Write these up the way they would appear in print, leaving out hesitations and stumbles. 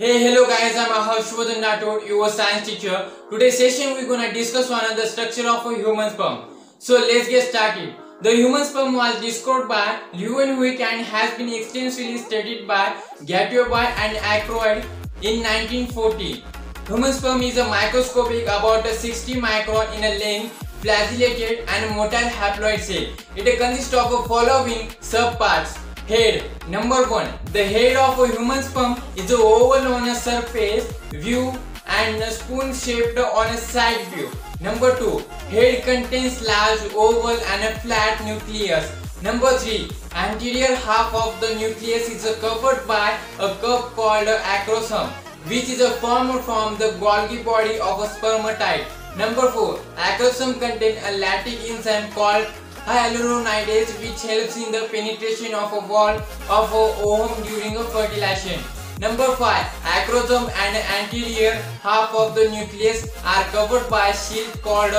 Hey hello guys, I'm Harshvardhan Nautour, your science teacher. Today's session we're gonna discuss on the structure of a human sperm. So let's get started. The human sperm was discovered by Leuwenhoek and has been extensively studied by Gatenby and Aykroyd in 1940. Human sperm is a microscopic, about 60 micron in length, flagellated and motile haploid cell. It consists of the following subparts. Head. Number 1. The head of a human sperm is an oval on a surface view and a spoon shaped on a side view. Number 2. Head contains large oval and a flat nucleus. Number 3. Anterior half of the nucleus is covered by a cup called acrosome, which is formed from the golgi body of a spermatid. Number 4. Acrosome contains a lactic enzyme called Hyaluronidase, which helps in the penetration of a wall of a ovum during a fertilization. Number 5. Acrosome and anterior half of the nucleus are covered by a shield called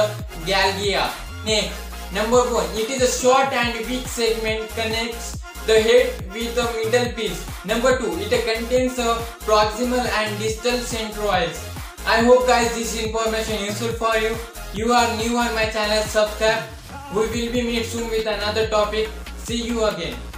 galgea. Next, number 1. It is a short and weak segment connects the head with the middle piece. Number 2. It contains a proximal and distal centrioles. I hope guys this information is useful for you. You are new on my channel, subscribe. We will be meet soon with another topic. See you again.